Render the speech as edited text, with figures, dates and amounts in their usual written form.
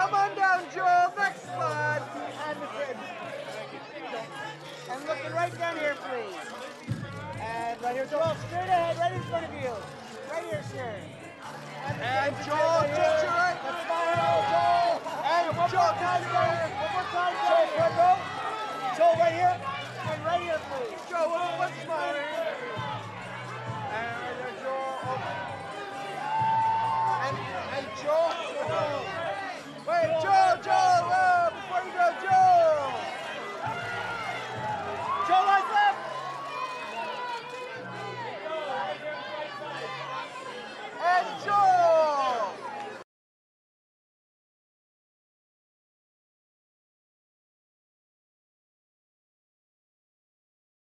Come on down, Joel. Next slide. And looking right down here, please. And right here, Joel. Straight ahead, right in front of you. Right here, sir. And Joel, just your right. Let's fire, Joel. And one more time, Joel. One more time, Joel. Joel, right here. And right here, please. Joel, what's fire?